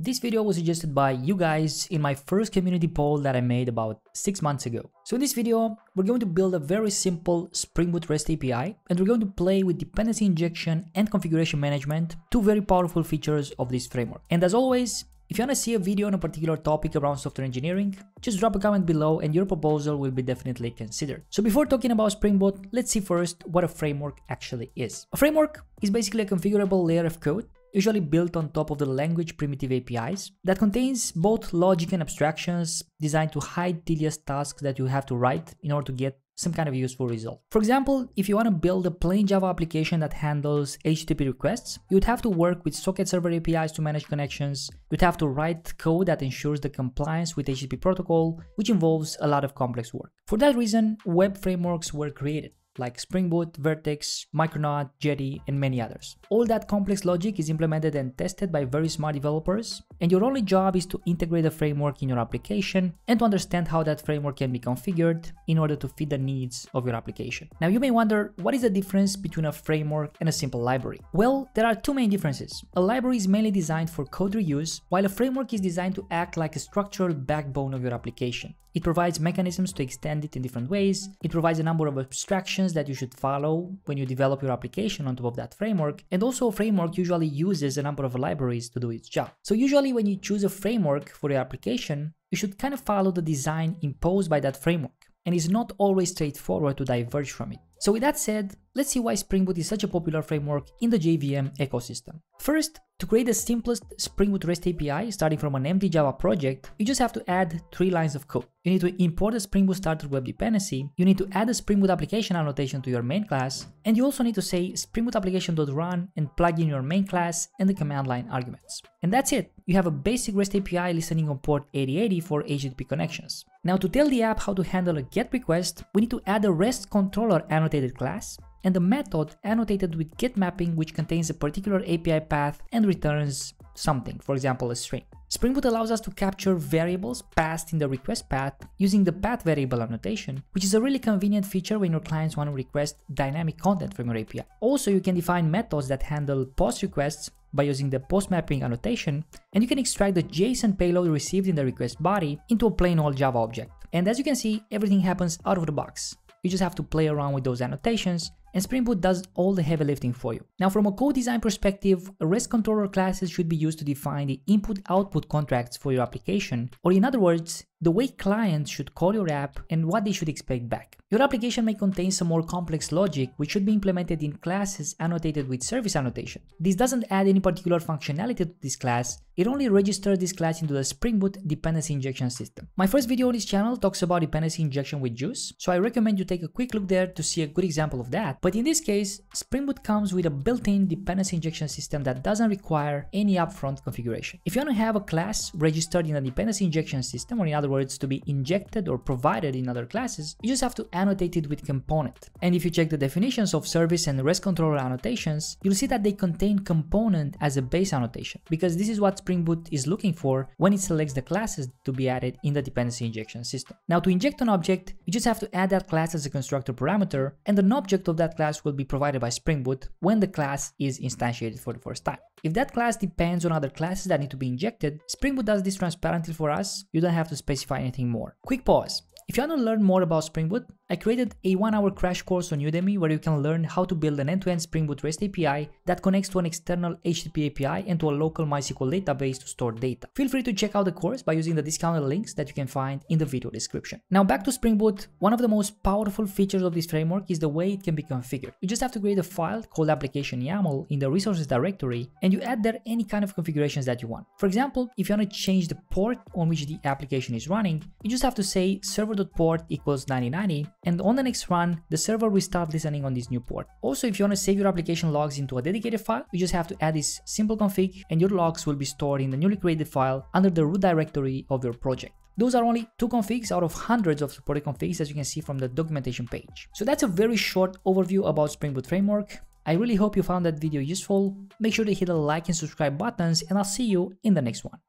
This video was suggested by you guys in my first community poll that I made about 6 months ago. So in this video, we're going to build a very simple Spring Boot REST API, and we're going to play with dependency injection and configuration management, two very powerful features of this framework. And as always, if you want to see a video on a particular topic around software engineering, just drop a comment below and your proposal will be definitely considered. So before talking about Spring Boot, let's see first what a framework actually is. A framework is basically a configurable layer of code, usually built on top of the language primitive APIs, that contains both logic and abstractions designed to hide tedious tasks that you have to write in order to get some kind of useful result. For example, if you want to build a plain Java application that handles HTTP requests, you would have to work with socket server APIs to manage connections, you'd have to write code that ensures the compliance with HTTP protocol, which involves a lot of complex work. For that reason, web frameworks were created, like Spring Boot, Vert.x, Micronaut, Jetty, and many others. All that complex logic is implemented and tested by very smart developers, and your only job is to integrate the framework in your application and to understand how that framework can be configured in order to fit the needs of your application. Now you may wonder, what is the difference between a framework and a simple library? Well, there are two main differences. A library is mainly designed for code reuse, while a framework is designed to act like a structural backbone of your application. It provides mechanisms to extend it in different ways, it provides a number of abstractions that you should follow when you develop your application on top of that framework, and also a framework usually uses a number of libraries to do its job. So usually when you choose a framework for your application, you should kind of follow the design imposed by that framework, and it's not always straightforward to diverge from it. So with that said, let's see why Spring Boot is such a popular framework in the JVM ecosystem. First, to create the simplest Spring Boot REST API starting from an empty Java project, you just have to add 3 lines of code. You need to import a Spring Boot starter web dependency, you need to add a Spring Boot application annotation to your main class, and you also need to say Spring Boot application.run and plug in your main class and the command line arguments. And that's it. You have a basic REST API listening on port 8080 for HTTP connections. Now to tell the app how to handle a GET request, we need to add a REST Controller annotated class, and a method annotated with GET mapping which contains a particular API path and returns something, for example a string. Spring Boot allows us to capture variables passed in the request path using the path variable annotation, which is a really convenient feature when your clients want to request dynamic content from your API. Also, you can define methods that handle POST requests by using the POST mapping annotation, and you can extract the JSON payload received in the request body into a plain old Java object. And as you can see, everything happens out of the box. You just have to play around with those annotations, and Spring Boot does all the heavy lifting for you. Now from a code design perspective, REST controller classes should be used to define the input-output contracts for your application, or in other words, the way clients should call your app and what they should expect back. Your application may contain some more complex logic which should be implemented in classes annotated with service annotation. This doesn't add any particular functionality to this class, it only registers this class into the Spring Boot dependency injection system. My first video on this channel talks about dependency injection with Juice, so I recommend you take a quick look there to see a good example of that. But in this case, Spring Boot comes with a built-in dependency injection system that doesn't require any upfront configuration. If you want to have a class registered in a dependency injection system, or in other words, to be injected or provided in other classes, you just have to annotate it with component. And if you check the definitions of service and REST controller annotations, you'll see that they contain component as a base annotation, because this is what Spring Boot is looking for when it selects the classes to be added in the dependency injection system. Now to inject an object, you just have to add that class as a constructor parameter, and an object of that class will be provided by Spring Boot when the class is instantiated for the first time. If that class depends on other classes that need to be injected, Spring Boot does this transparently for us, you don't have to specify anything more. Quick pause. If you want to learn more about Spring Boot, I created a 1-hour crash course on Udemy where you can learn how to build an end-to-end Spring Boot REST API that connects to an external HTTP API and to a local MySQL database to store data. Feel free to check out the course by using the discounted links that you can find in the video description. Now back to Spring Boot, one of the most powerful features of this framework is the way it can be configured. You just have to create a file called application YAML in the resources directory, and you add there any kind of configurations that you want. For example, if you want to change the port on which the application is running, you just have to say server.port equals 9090, and on the next run, the server will start listening on this new port. Also, if you want to save your application logs into a dedicated file, you just have to add this simple config and your logs will be stored in the newly created file under the root directory of your project. Those are only 2 configs out of hundreds of supported configs, as you can see from the documentation page. So that's a very short overview about Spring Boot framework. I really hope you found that video useful. Make sure to hit the like and subscribe buttons, and I'll see you in the next one.